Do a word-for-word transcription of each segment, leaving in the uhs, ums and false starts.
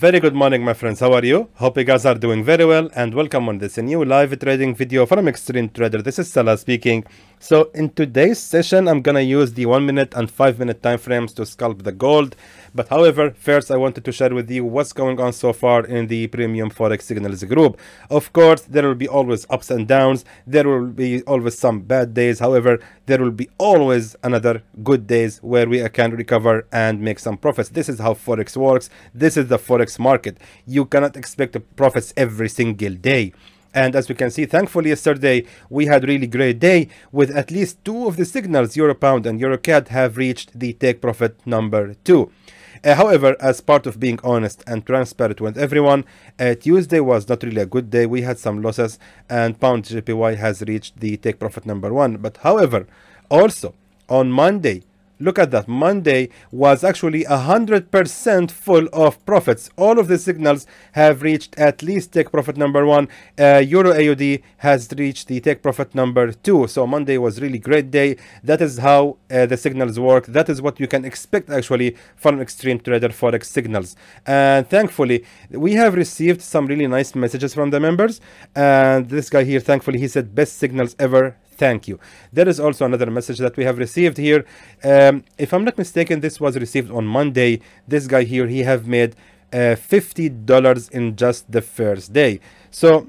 Very good morning, my friends. How are you? Hope you guys are doing very well, and welcome on this new live trading video from Extreme Trader. This is Salah speaking. So in today's session, I'm gonna use the one minute and five minute time frames to scalp the gold. But however, first I wanted to share with you what's going on so far in the Premium Forex Signals group. Of course, there will be always ups and downs. There will be always some bad days. However, there will be always another good days where we can recover and make some profits. This is how Forex works. This is the Forex market. You cannot expect profits every single day, and as we can see, thankfully yesterday we had really great day with at least two of the signals, Euro Pound and EURCAD, have reached the take profit number two. Uh, however, as part of being honest and transparent with everyone, uh, Tuesday was not really a good day. We had some losses, and pound J P Y has reached the take profit number one. But however, also on Monday, look at that, Monday was actually one hundred percent full of profits. All of the signals have reached at least take profit number one. Uh, Euro A U D has reached the take profit number two. So Monday was really great day. That is how uh, the signals work. That is what you can expect actually from Extreme Trader Forex signals. And thankfully, we have received some really nice messages from the members. And this guy here, thankfully, he said best signals ever. Thank you. There is also another message that we have received here. Um, if I'm not mistaken, this was received on Monday. This guy here, he have made uh, fifty dollars in just the first day. So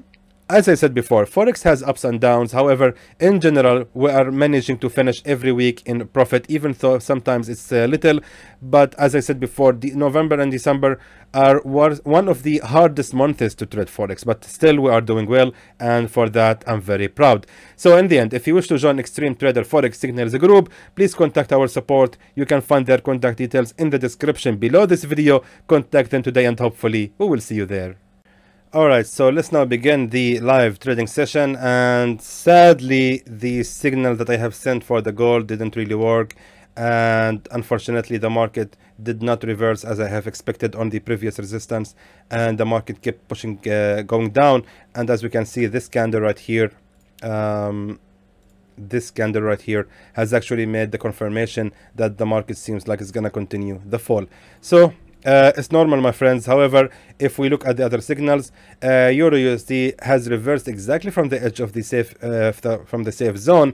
as I said before, Forex has ups and downs. However, in general, we are managing to finish every week in profit, even though sometimes it's a little. But as I said before, the November and December are one of the hardest months to trade Forex. But still, we are doing well, and for that, I'm very proud. So in the end, if you wish to join Extreme Trader Forex Signals group, please contact our support. You can find their contact details in the description below this video. Contact them today, and hopefully, we will see you there. Alright, so let's now begin the live trading session, and sadly the signal that I have sent for the gold didn't really work, and unfortunately the market did not reverse as I have expected on the previous resistance, and the market kept pushing, uh, going down. And as we can see, this candle right here, um, this candle right here has actually made the confirmation that the market seems like it's gonna continue the fall. So Uh, it's normal, my friends. However, if we look at the other signals, uh, Euro U S D has reversed exactly from the edge of the safe uh, from the safe zone.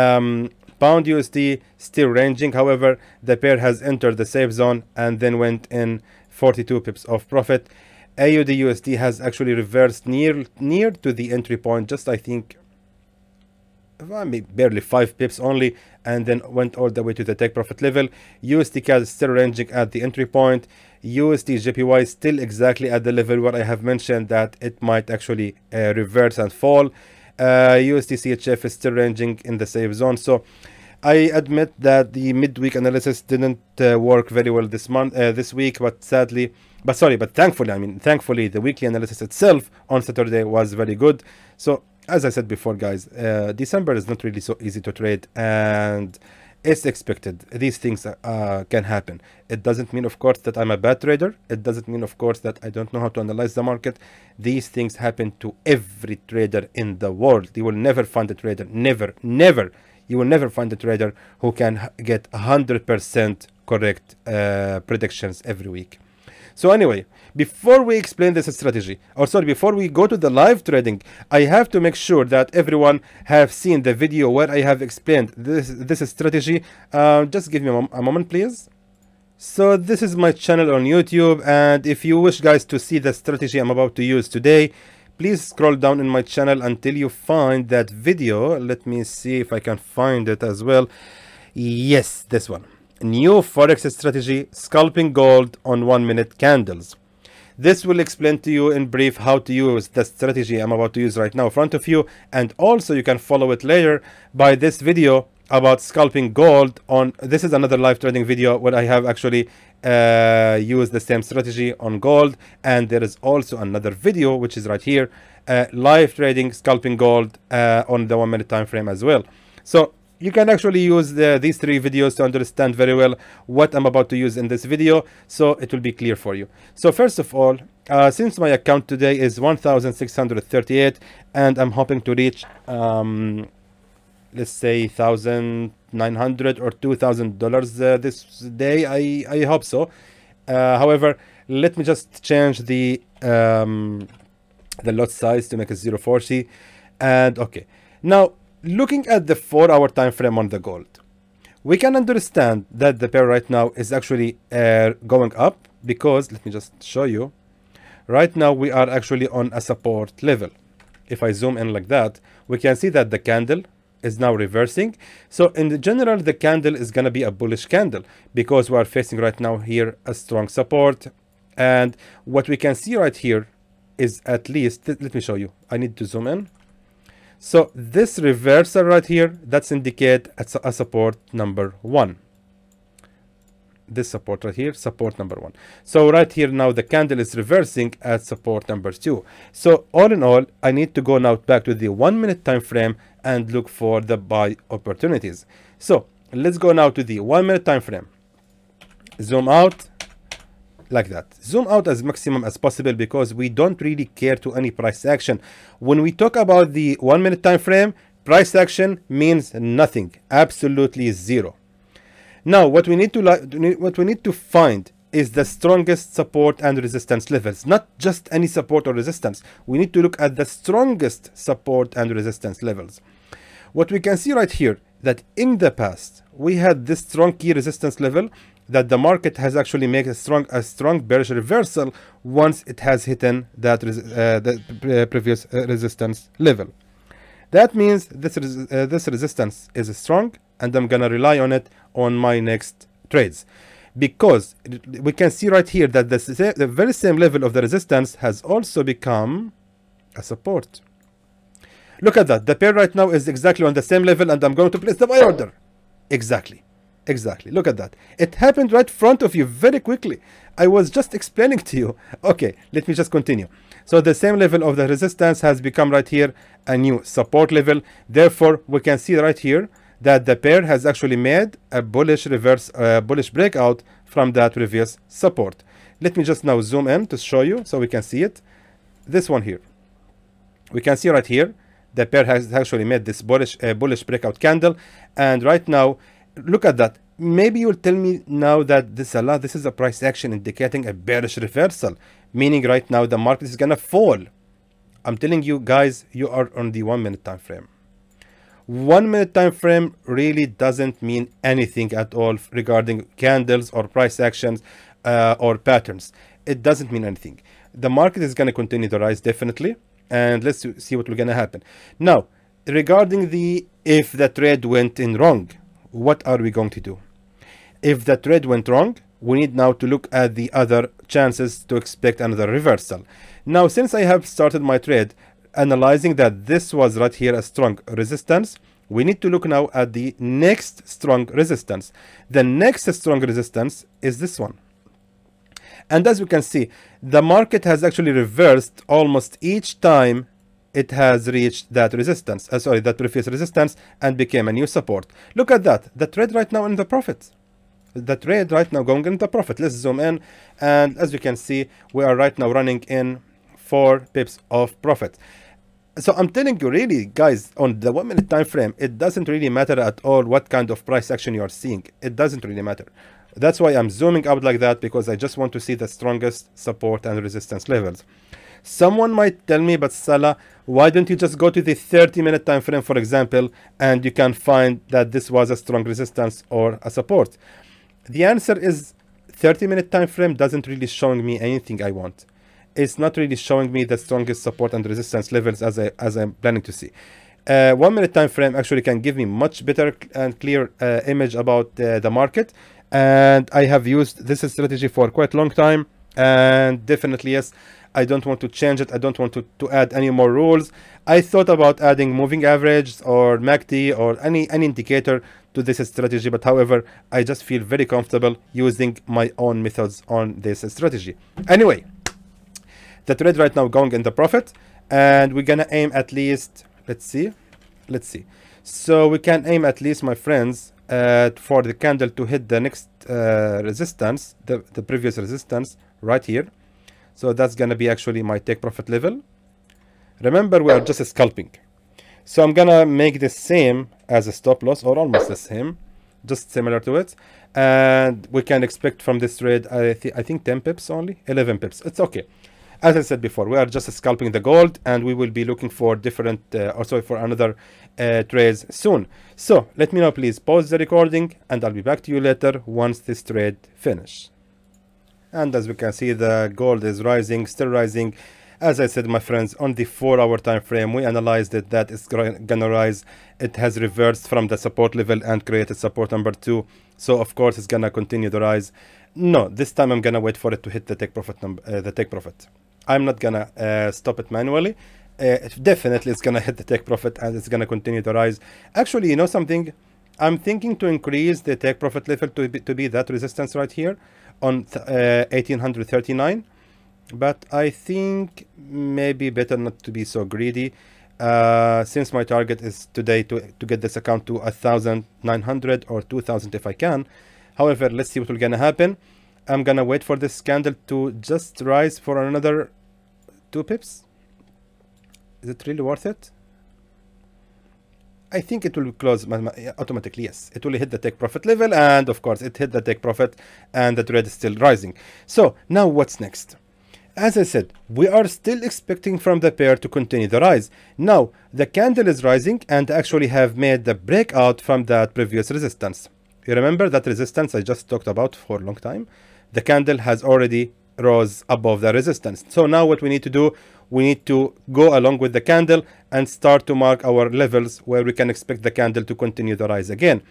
Um, pound U S D still ranging. However, the pair has entered the safe zone and then went in forty-two pips of profit. A U D U S D has actually reversed near near to the entry point, just I think I mean, barely five pips only, and then went all the way to the take profit level. U S D CAD is still ranging at the entry point. U S D J P Y is still exactly at the level where I have mentioned that it might actually uh, reverse and fall. Uh, U S D C H F is still ranging in the safe zone. So I admit that the midweek analysis didn't uh, work very well this month, uh, this week, but sadly, but sorry, but thankfully, I mean, thankfully, the weekly analysis itself on Saturday was very good. So as I said before, guys, uh, December is not really so easy to trade, and it's expected. These things uh, can happen. It doesn't mean, of course, that I'm a bad trader. It doesn't mean, of course, that I don't know how to analyze the market. These things happen to every trader in the world. You will never find a trader, never, never. You will never find a trader who can get one hundred percent correct uh, predictions every week. So anyway, before we explain this strategy, or sorry, before we go to the live trading, I have to make sure that everyone have seen the video where I have explained this this strategy. Uh, just give me a, a moment, please. So this is my channel on YouTube, and if you wish, guys, to see the strategy I'm about to use today, please scroll down in my channel until you find that video. Let me see if I can find it as well. Yes, this one. New Forex strategy, scalping gold on one minute candles. This will explain to you in brief how to use the strategy I'm about to use right now in front of you, and also you can follow it later by this video about scalping gold on, this is another live trading video where I have actually uh, used the same strategy on gold, and there is also another video which is right here, uh, live trading scalping gold uh, on the one minute time frame as well. So you can actually use the, these three videos to understand very well what I'm about to use in this video, so it will be clear for you. So first of all, uh, since my account today is one thousand six hundred thirty-eight, and I'm hoping to reach, um, let's say, one thousand nine hundred dollars or two thousand dollars uh, this day, I, I hope so. Uh, however, Let me just change the um, the lot size to make it zero point four zero. And okay, now looking at the four hour time frame on the gold, we can understand that the pair right now is actually uh, going up, because let me just show you. Right now we are actually on a support level. If I zoom in like that, we can see that the candle is now reversing. So in the general, the candle is going to be a bullish candle, because we are facing right now here a strong support. And what we can see right here is at least, let me show you, I need to zoom in. So this reversal right here, that's indicate a support number one. This support right here, support number one. So right here now the candle is reversing at support number two. So all in all, I need to go now back to the one minute time frame and look for the buy opportunities. So let's go now to the one minute time frame. Zoom out like that. Zoom out as maximum as possible, because we don't really care to any price action. When we talk about the one minute time frame, price action means nothing, absolutely zero. Now, what we need to what we need to find is the strongest support and resistance levels, not just any support or resistance. We need to look at the strongest support and resistance levels. What we can see right here, that in the past, we had this strong key resistance level that the market has actually made a strong, a strong bearish reversal once it has hit that uh, the previous resistance level. That means this, res uh, this resistance is strong, and I'm gonna rely on it on my next trades, because we can see right here that the, the very same level of the resistance has also become a support. Look at that, the pair right now is exactly on the same level, and I'm going to place the buy order. Exactly, exactly, look at that. It happened right in front of you very quickly. I was just explaining to you. Okay, let me just continue. So the same level of the resistance has become right here a new support level. Therefore, we can see right here that the pair has actually made a bullish reverse, uh, bullish breakout from that previous support. Let me just now zoom in to show you so we can see it. This one here, we can see right here the pair has actually made this bullish uh, bullish breakout candle, and right now look at that. Maybe you'll tell me now that this Allah, this is a price action indicating a bearish reversal, meaning right now the market is gonna fall. I'm telling you guys, you are on the one minute time frame. One minute time frame really doesn't mean anything at all regarding candles or price actions uh, or patterns. It doesn't mean anything. The market is going to continue to rise definitely, and let's see what will going to happen. Now, regarding the if the trade went in wrong, what are we going to do? If the trade went wrong, we need now to look at the other chances to expect another reversal. Now, since I have started my trade analyzing that this was right here a strong resistance, we need to look now at the next strong resistance. The next strong resistance is this one, and as we can see, the market has actually reversed almost each time it has reached that resistance, uh, sorry, that previous resistance, and became a new support. Look at that, the trade right now in the profit. The trade right now going in the profit. Let's zoom in, and as you can see, we are right now running in four pips of profit. So I'm telling you, really guys, on the one minute time frame, it doesn't really matter at all what kind of price action you are seeing. It doesn't really matter. That's why I'm zooming out like that, because I just want to see the strongest support and resistance levels. Someone might tell me, but Salah, why don't you just go to the thirty minute time frame, for example, and you can find that this was a strong resistance or a support? The answer is thirty minute time frame doesn't really show me anything I want. It's not really showing me the strongest support and resistance levels as I as I'm planning to see. Uh, one minute time frame actually can give me much better and clear uh, image about uh, the market, and I have used this strategy for quite a long time, and definitely yes, I don't want to change it. I don't want to, to add any more rules. I thought about adding moving average or M A C D or any any indicator to this strategy, but however, I just feel very comfortable using my own methods on this strategy. Anyway, the trade right now going in the profit, and we're gonna aim at least, let's see, let's see. So we can aim at least, my friends, uh, for the candle to hit the next uh, resistance, the, the previous resistance right here. So that's gonna be actually my take profit level. Remember, we are just scalping. So I'm gonna make the same as a stop loss, or almost the same. just similar to it. And we can expect from this trade, I, th I think ten pips only, eleven pips. It's okay. As I said before, we are just scalping the gold, and we will be looking for different, uh, or sorry, for another uh, trades soon. So let me now please pause the recording, and I'll be back to you later once this trade finish. And as we can see, the gold is rising, still rising. As I said, my friends, on the four hour time frame, we analyzed it that it's gonna rise. It has reversed from the support level and created support number two. So of course, it's gonna continue the rise. No, this time I'm gonna wait for it to hit the take profit number, uh, the take profit. I'm not gonna uh, stop it manually. Uh, definitely it's gonna hit the take profit and it's gonna continue to rise. Actually, you know something? I'm thinking to increase the take profit level to be, to be that resistance right here on uh, eighteen thirty-nine. But I think maybe better not to be so greedy, uh, since my target is today to, to get this account to one thousand nine hundred or two thousand if I can. However, let's see what will gonna happen. I'm gonna wait for this candle to just rise for another two pips. Is it really worth it? I think it will close automatically. Yes, it will hit the take profit level, and of course it hit the take profit, and the trade is still rising. So now what's next? As I said, we are still expecting from the pair to continue the rise. Now the candle is rising and actually have made the breakout from that previous resistance. You remember that resistance I just talked about for a long time? The candle has already rose above the resistance. So now what we need to do, we need to go along with the candle and start to mark our levels where we can expect the candle to continue the rise again.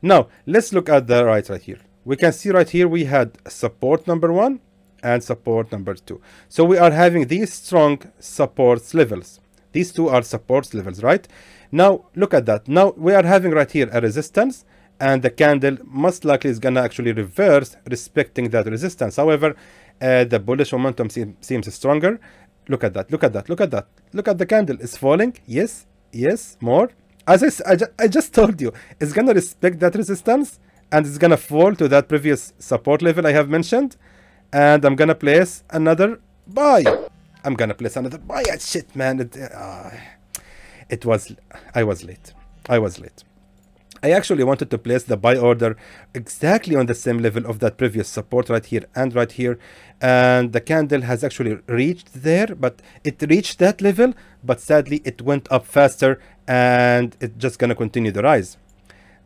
Now let's look at the rise right here. We can see right here we had support number one and support number two. So we are having these strong supports levels. These two are supports levels, right? Now look at that. Now we are having right here a resistance, and the candle most likely is gonna actually reverse respecting that resistance. However, uh, the bullish momentum seem, seems stronger. Look at that, look at that, look at that. Look at the candle, it's falling. Yes, yes, more. As I, I, ju I just told you, it's gonna respect that resistance and it's gonna fall to that previous support level I have mentioned. And I'm gonna place another buy. I'm gonna place another buy. Shit, man, it, uh, it was, I was late, I was late. I actually wanted to place the buy order exactly on the same level of that previous support right here and right here, and the candle has actually reached there, but it reached that level, but sadly it went up faster and it's just gonna continue the rise.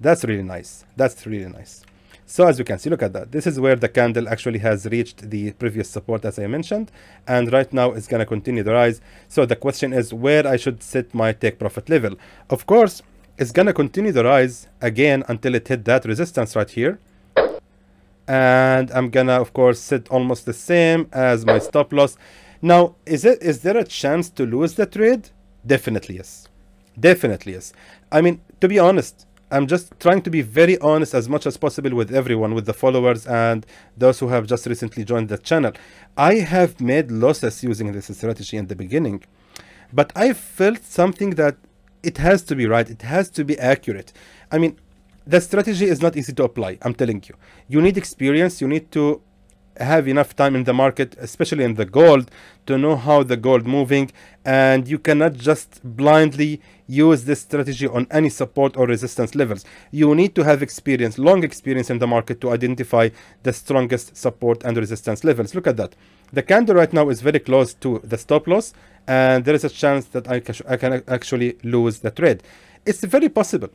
That's really nice, that's really nice. So as you can see, look at that. This is where the candle actually has reached the previous support as I mentioned, and right now it's gonna continue the rise. So the question is where I should set my take profit level. Of course, it's gonna continue the rise again until it hit that resistance right here, and I'm gonna of course set almost the same as my stop loss. Now is it is there a chance to lose the trade? Definitely yes, definitely yes. I mean, to be honest, I'm just trying to be very honest as much as possible with everyone, with the followers and those who have just recently joined the channel. I have made losses using this strategy in the beginning, but I felt something that it has to be right, it has to be accurate. I mean, the strategy is not easy to apply, I'm telling you. You need experience, you need to have enough time in the market, especially in the gold, to know how the gold moving, and you cannot just blindly use this strategy on any support or resistance levels. You need to have experience, long experience in the market, to identify the strongest support and resistance levels. Look at that. The candle right now is very close to the stop loss, and there is a chance that I can, I can actually lose the trade. It's very possible.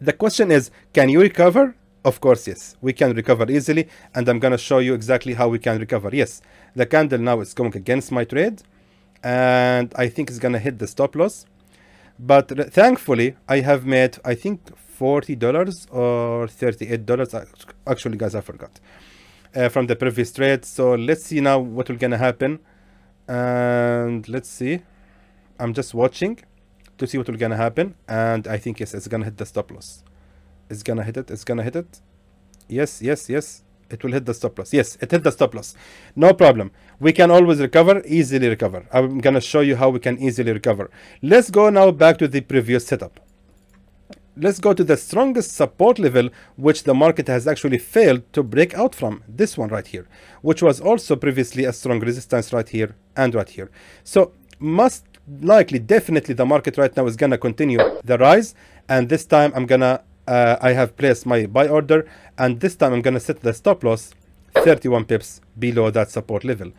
The question is, can you recover? Of course, yes, we can recover easily, and I'm gonna show you exactly how we can recover. Yes, the candle now is going against my trade, and I think it's gonna hit the stop loss. But thankfully, I have made, I think, forty dollars or thirty-eight dollars. Actually, guys, I forgot uh, from the previous trade. So let's see now what will gonna happen, and let's see. I'm just watching to see what will gonna happen, and I think yes, it's gonna hit the stop loss. It's gonna hit it, it's gonna hit it. Yes, yes, yes, it will hit the stop loss. Yes, it hit the stop loss. No problem. We can always recover, easily recover. I'm gonna show you how we can easily recover. Let's go now back to the previous setup. Let's go to the strongest support level, which the market has actually failed to break out from. This one right here, which was also previously a strong resistance right here and right here. So must likely, definitely the market right now is gonna continue the rise. And this time I'm gonna uh, I have placed my buy order, and this time I'm going to set the stop loss thirty-one pips below that support level,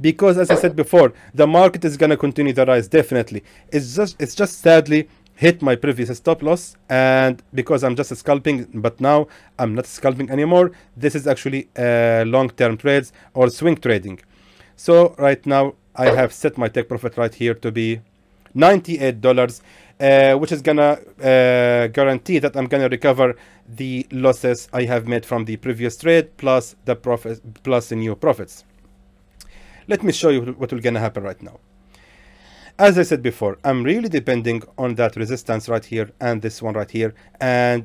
because as I said before, the market is going to continue to rise definitely. It's just it's just sadly hit my previous stop loss, and because I'm just scalping, but now I'm not scalping anymore. This is actually uh, long-term trades or swing trading. So right now I have set my take profit right here to be ninety-eight dollars, uh, which is gonna uh, guarantee that I'm gonna recover the losses I have made from the previous trade, plus the profit, plus the new profits. Let me show you what will gonna happen right now. As I said before, I'm really depending on that resistance right here and this one right here, and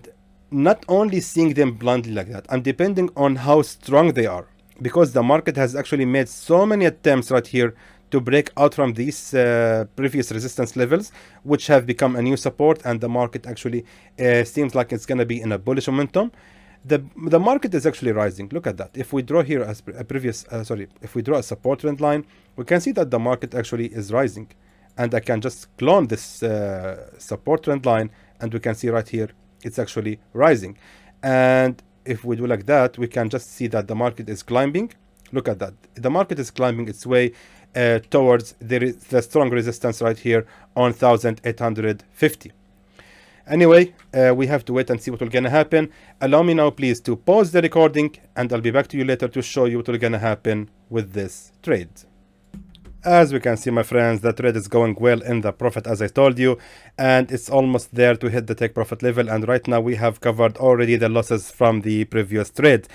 not only seeing them blindly like that, I'm depending on how strong they are, because the market has actually made so many attempts right here to break out from these uh, previous resistance levels, which have become a new support, and the market actually uh, seems like it's going to be in a bullish momentum. The, the market is actually rising. Look at that. If we draw here as a previous, uh, sorry, if we draw a support trend line, we can see that the market actually is rising. And I can just clone this uh, support trend line, and we can see right here, it's actually rising. And if we do like that, we can just see that the market is climbing. Look at that. The market is climbing its way uh, towards the, the strong resistance right here on one thousand eight hundred fifty. Anyway, uh, we have to wait and see what will gonna happen. Allow me now please to pause the recording, and I'll be back to you later to show you what will gonna happen with this trade. As we can see, my friends, the trade is going well in the profit, as I told you, and it's almost there to hit the take profit level, and right now we have covered already the losses from the previous trade.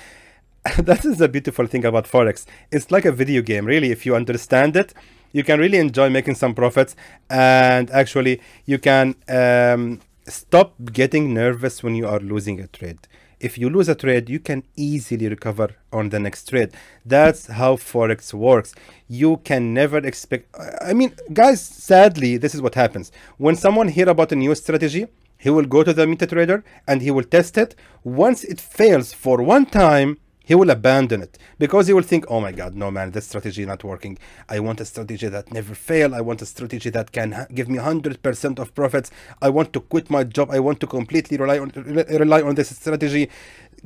That is the beautiful thing about Forex. It's like a video game, really. If you understand it, you can really enjoy making some profits, and actually you can um, stop getting nervous when you are losing a trade. If you lose a trade, you can easily recover on the next trade. That's how Forex works. You can never expect... I mean, guys, sadly, this is what happens. When someone hears about a new strategy, he will go to the MetaTrader and he will test it. Once it fails for one time, he will abandon it, because he will think, oh my God, no man, this strategy is not working. I want a strategy that never fails. I want a strategy that can give me one hundred percent of profits. I want to quit my job. I want to completely rely on rely on this strategy.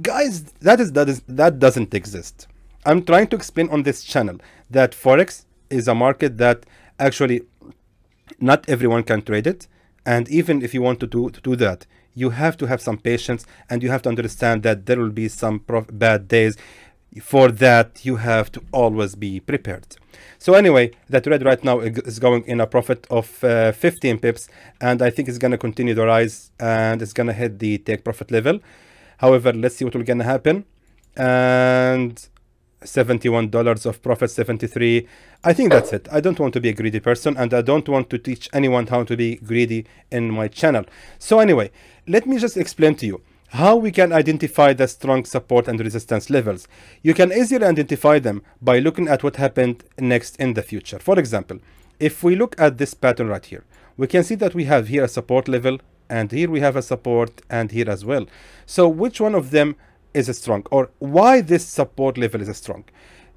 Guys, that is that is that doesn't exist. I'm trying to explain on this channel that Forex is a market that actually not everyone can trade it. And even if you want to do, to do that, you have to have some patience, and you have to understand that there will be some bad days. For that, you have to always be prepared. So anyway, that trade right now is going in a profit of uh, fifteen pips, and I think it's going to continue to rise, and it's going to hit the take profit level. However, let's see what will going to happen. And seventy-one dollars of profit, seventy-three. I think that's it. I don't want to be a greedy person, and I don't want to teach anyone how to be greedy in my channel. So anyway, let me just explain to you how we can identify the strong support and resistance levels. You can easily identify them by looking at what happened next in the future. For example, if we look at this pattern right here, we can see that we have here a support level, and here we have a support, and here as well. So which one of them is strong, or why this support level is strong?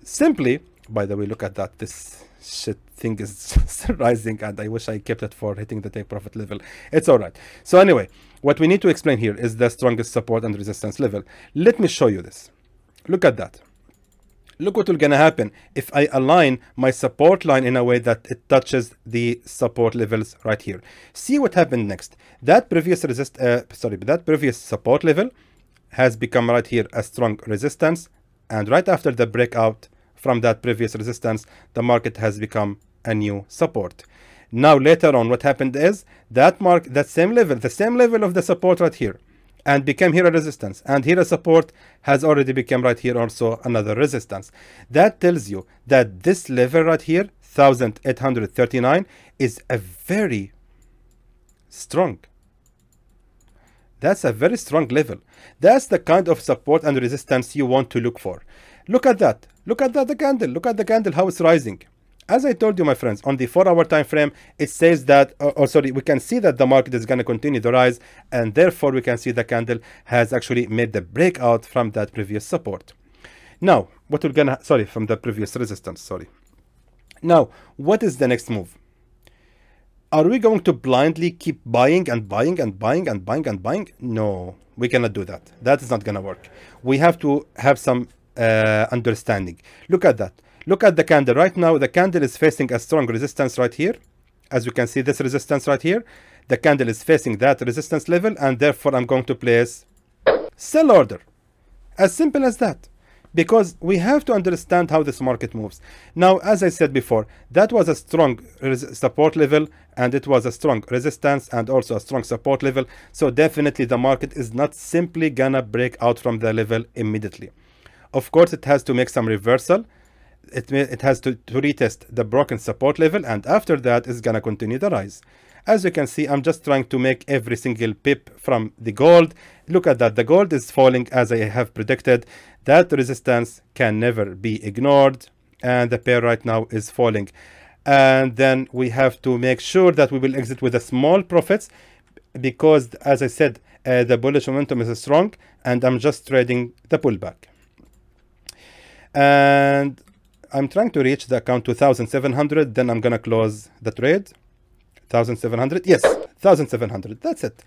Simply, by the way, look at that, this shit thing is just rising, and I wish I kept it for hitting the take profit level. It's all right. So anyway, what we need to explain here is the strongest support and resistance level. Let me show you this. Look at that. Look what will gonna happen if I align my support line in a way that it touches the support levels right here. See what happened next. That previous resist uh, sorry that previous support level has become right here a strong resistance, and right after the breakout from that previous resistance, the market has become a new support. Now later on, what happened is that mark that same level the same level of the support right here, and became here a resistance, and here a support has already become right here also another resistance. That tells you that this level right here, one thousand eight hundred thirty-nine, is a very strong That's a very strong level. That's the kind of support and resistance you want to look for. Look at that. Look at that, the candle. Look at the candle, how it's rising. As I told you, my friends, on the four hour time frame, it says that, or, or sorry, we can see that the market is going to continue to rise, and therefore we can see the candle has actually made the breakout from that previous support. Now, what we're going to, sorry, from the previous resistance, sorry. Now, what is the next move? Are we going to blindly keep buying and buying and buying and buying and buying? No, we cannot do that. That is not going to work. We have to have some uh, understanding. Look at that. Look at the candle right now. The candle is facing a strong resistance right here. As you can see, this resistance right here. The candle is facing that resistance level, and therefore I'm going to place sell order. As simple as that. Because we have to understand how this market moves. Now, as I said before, that was a strong support level, and it was a strong resistance and also a strong support level. So definitely the market is not simply gonna break out from the level immediately. Of course, it has to make some reversal. It, may, it has to, to retest the broken support level, and after that it's gonna continue the rise. As you can see, I'm just trying to make every single pip from the gold. Look at that. The gold is falling as I have predicted. That resistance can never be ignored. And the pair right now is falling. And then we have to make sure that we will exit with a small profits. Because, as I said, uh, the bullish momentum is strong. And I'm just trading the pullback. And I'm trying to reach the account two thousand seven hundred. Then I'm going to close the trade. one thousand seven hundred, yes, one thousand seven hundred. That's it,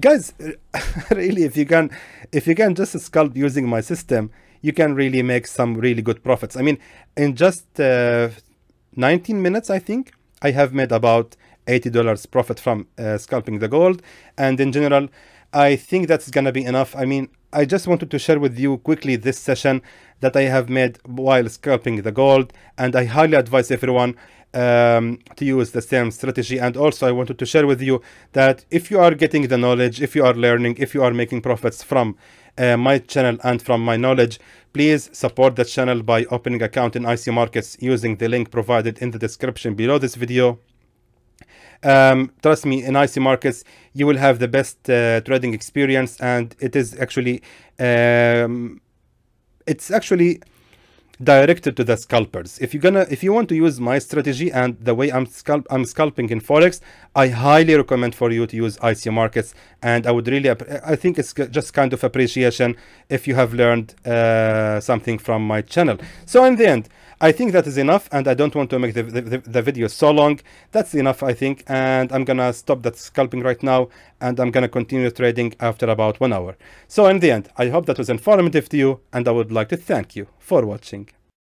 guys. Really, if you can if you can just scalp using my system, you can really make some really good profits. I mean, in just uh, nineteen minutes, I think I have made about eighty dollars profit from uh, scalping the gold. And in general, I think that's gonna be enough. I mean, I just wanted to share with you quickly this session that I have made while scalping the gold, and I highly advise everyone Um, to use the same strategy. And also I wanted to share with you that if you are getting the knowledge, if you are learning, if you are making profits from uh, my channel and from my knowledge, please support the channel by opening account in I C Markets using the link provided in the description below this video. Um, trust me, in I C Markets you will have the best uh, trading experience, and it is actually um, it's actually directed to the scalpers. If you're gonna if you want to use my strategy and the way I'm scalp I'm scalping in Forex, I highly recommend for you to use I C Markets. And I would really I think it's just kind of appreciation if you have learned uh, something from my channel. So in the end, I think that is enough, and I don't want to make the, the, the video so long. That's enough, I think, and I'm gonna stop that scalping right now, and I'm gonna continue trading after about one hour. So in the end, I hope that was informative to you, and I would like to thank you for watching.